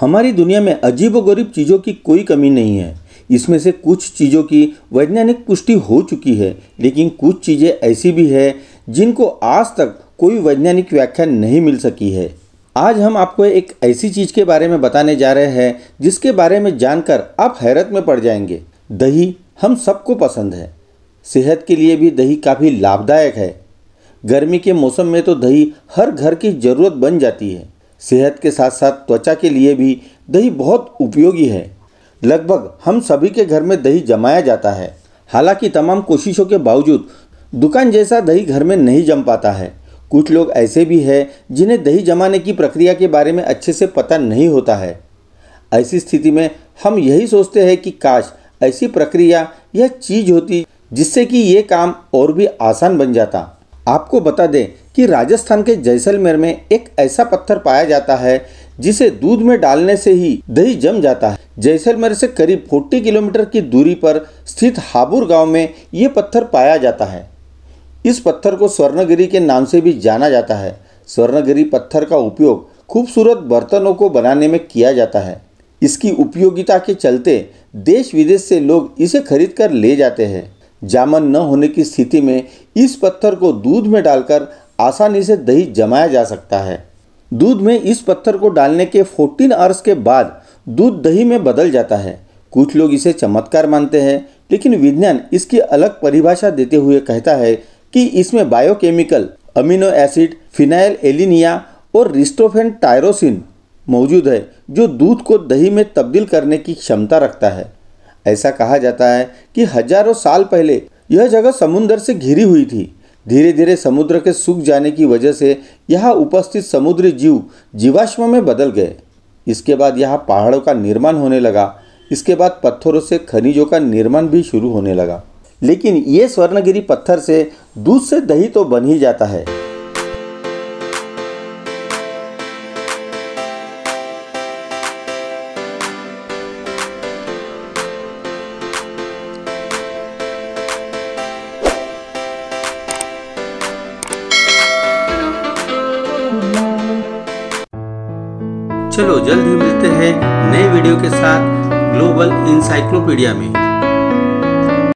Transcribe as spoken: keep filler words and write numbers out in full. हमारी दुनिया में अजीबोगरीब चीज़ों की कोई कमी नहीं है। इसमें से कुछ चीज़ों की वैज्ञानिक पुष्टि हो चुकी है, लेकिन कुछ चीज़ें ऐसी भी है जिनको आज तक कोई वैज्ञानिक व्याख्या नहीं मिल सकी है। आज हम आपको एक ऐसी चीज़ के बारे में बताने जा रहे हैं जिसके बारे में जानकर आप हैरत में पड़ जाएंगे। दही हम सबको पसंद है, सेहत के लिए भी दही काफ़ी लाभदायक है। गर्मी के मौसम में तो दही हर घर की ज़रूरत बन जाती है। सेहत के साथ साथ त्वचा के लिए भी दही बहुत उपयोगी है। लगभग हम सभी के घर में दही जमाया जाता है। हालांकि तमाम कोशिशों के बावजूद दुकान जैसा दही घर में नहीं जम पाता है। कुछ लोग ऐसे भी हैं जिन्हें दही जमाने की प्रक्रिया के बारे में अच्छे से पता नहीं होता है। ऐसी स्थिति में हम यही सोचते हैं कि काश ऐसी प्रक्रिया या चीज़ होती जिससे कि ये काम और भी आसान बन जाता। आपको बता दें कि राजस्थान के जैसलमेर में एक ऐसा पत्थर पाया जाता है जिसे दूध में डालने से ही दही जम जाता है। जैसलमेर से करीब चालीस किलोमीटर की दूरी पर स्थित हाबुर गांव में ये पत्थर पाया जाता है। इस पत्थर को स्वर्णगिरी के नाम से भी जाना जाता है। स्वर्णगिरी पत्थर का उपयोग खूबसूरत बर्तनों को बनाने में किया जाता है। इसकी उपयोगिता के चलते देश विदेश से लोग इसे खरीद कर ले जाते हैं। जामन न होने की स्थिति में इस पत्थर को दूध में डालकर आसानी से दही जमाया जा सकता है। दूध में इस पत्थर को डालने के चौदह आवर्स के बाद दूध दही में बदल जाता है। कुछ लोग इसे चमत्कार मानते हैं, लेकिन विज्ञान इसकी अलग परिभाषा देते हुए कहता है कि इसमें biochemical amino acid phenylalanine और रिस्टोफेन टायरोसिन मौजूद है, जो दूध को दही में तब्दील करने की क्षमता रखता है। ऐसा कहा जाता है कि हजारों साल पहले यह जगह समुद्र से घिरी हुई थी। धीरे धीरे समुद्र के सूख जाने की वजह से यहाँ उपस्थित समुद्री जीव जीवाश्म में बदल गए। इसके बाद यहाँ पहाड़ों का निर्माण होने लगा। इसके बाद पत्थरों से खनिजों का निर्माण भी शुरू होने लगा। लेकिन ये स्वर्णगिरी पत्थर से दूध से दही तो बन ही जाता है। चलो जल्द ही मिलते हैं नए वीडियो के साथ ग्लोबल इंसाइक्लोपीडिया में।